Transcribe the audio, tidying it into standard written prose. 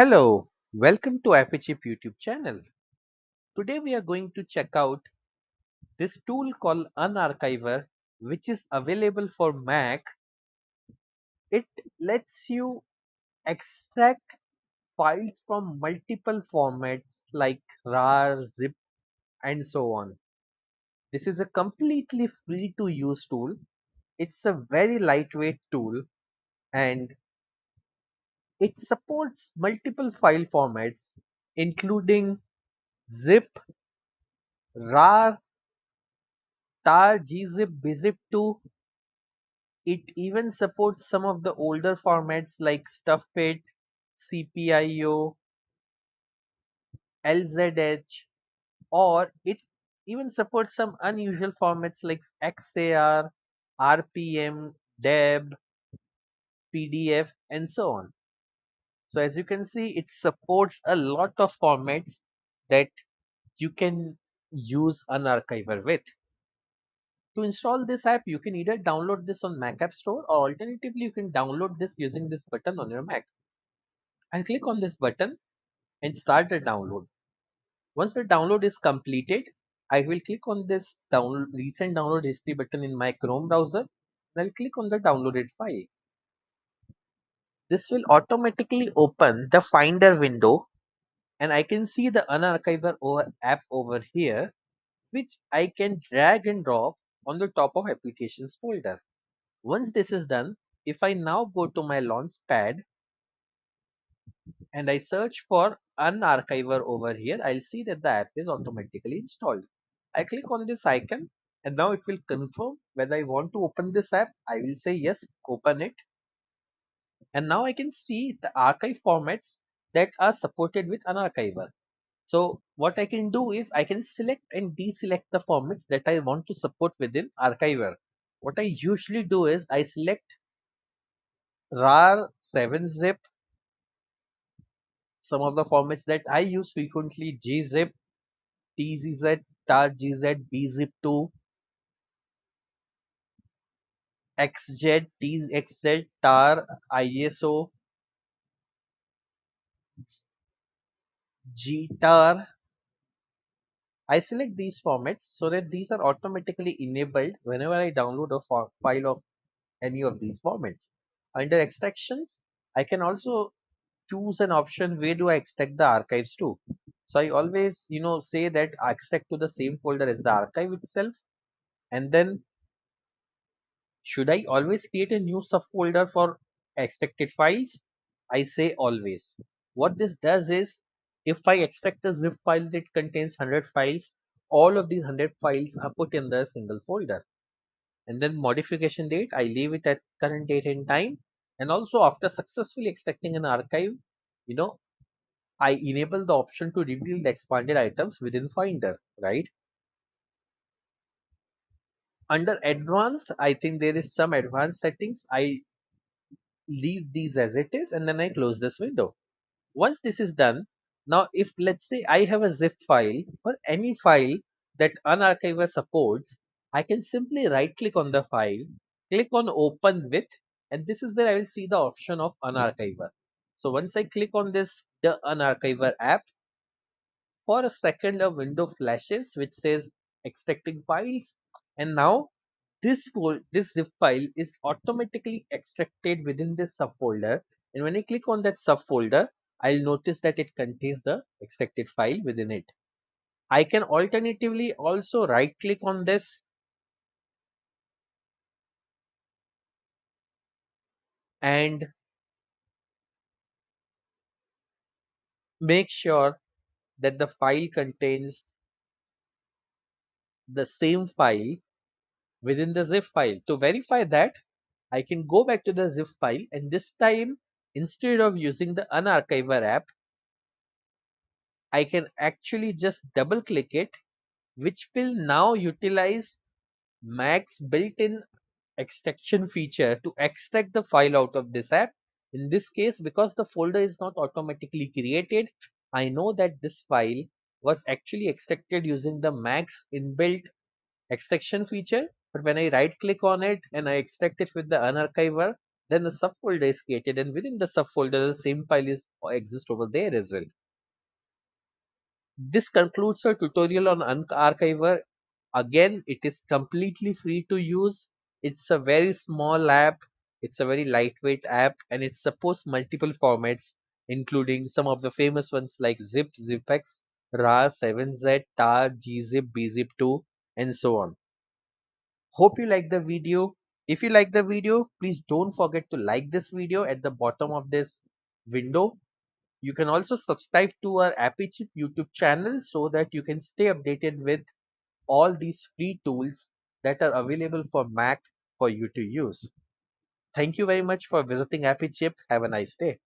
Hello, welcome to Appychip YouTube channel. Today we are going to check out this tool called Unarchiver, which is available for Mac. It lets you extract files from multiple formats like RAR, ZIP and so on. This is a completely free to use tool. It's a very lightweight tool and it supports multiple file formats including ZIP, RAR, TAR, GZIP, BZIP2. It even supports some of the older formats like StuffIt, CPIO, LZH, or it even supports some unusual formats like XAR, RPM, Deb, PDF and so on. So as you can see, it supports a lot of formats that you can use Unarchiver with. To install this app, you can either download this on Mac App Store or alternatively you can download this using this button on your Mac. I'll click on this button and start the download. Once the download is completed, I will click on this recent download history button in my Chrome browser and I'll click on the downloaded file. This will automatically open the Finder window and I can see the Unarchiver app over here, which I can drag and drop on the top of Applications folder. Once this is done, if I now go to my Launchpad and I search for Unarchiver over here, I'll see that the app is automatically installed. I click on this icon and now it will confirm whether I want to open this app. I will say yes, open it. And now I can see the archive formats that are supported with Unarchiver. So what I can do is I can select and deselect the formats that I want to support within Archiver. What I usually do is I select RAR, 7-Zip, some of the formats that I use frequently, GZIP, TGZ, TAR, GZ, BZIP2, xz, txz, tar, iso, gtar. I select these formats so that these are automatically enabled whenever I download a file of any of these formats. Under extractions, I can also choose an option where do I extract the archives to. So I always, say that I extract to the same folder as the archive itself, and then should I always create a new subfolder for extracted files? I say always. What this does is, if I extract a zip file that contains 100 files, all of these 100 files are put in the single folder. And then modification date, I leave it at current date and time. And also after successfully extracting an archive, I enable the option to reveal the expanded items within Finder, right? Under advanced, I think there is some advanced settings. I leave these as it is and then I close this window. Once this is done, now if let's say I have a zip file or any file that Unarchiver supports, I can simply right click on the file, click on open with, and this is where I will see the option of Unarchiver. So once I click on this, the Unarchiver app, for a second a window flashes which says extracting files. And now this zip file is automatically extracted within this subfolder. And when I click on that subfolder, I'll notice that it contains the extracted file within it. I can alternatively also right click on this and make sure that the file contains the same file within the zip file. To verify that, I can go back to the zip file, and this time instead of using the Unarchiver app, I can actually just double click it, which will now utilize Mac's built-in extraction feature to extract the file out of this app. In this case, because the folder is not automatically created, I know that this file was actually extracted using the Mac's inbuilt extraction feature. But when I right click on it and I extract it with the Unarchiver, then a subfolder is created, and within the subfolder the same file is exists over there as well. This concludes our tutorial on Unarchiver. Again, it is completely free to use. It's a very small app, it's a very lightweight app, and it supports multiple formats including some of the famous ones like ZIP, ZipX, RAR, 7-Z, TAR, GZIP, BZIP2 and so on. Hope you like the video. If you like the video, please don't forget to like this video at the bottom of this window. You can also subscribe to our Appychip YouTube channel so that you can stay updated with all these free tools that are available for Mac for you to use. Thank you very much for visiting Appychip. Have a nice day.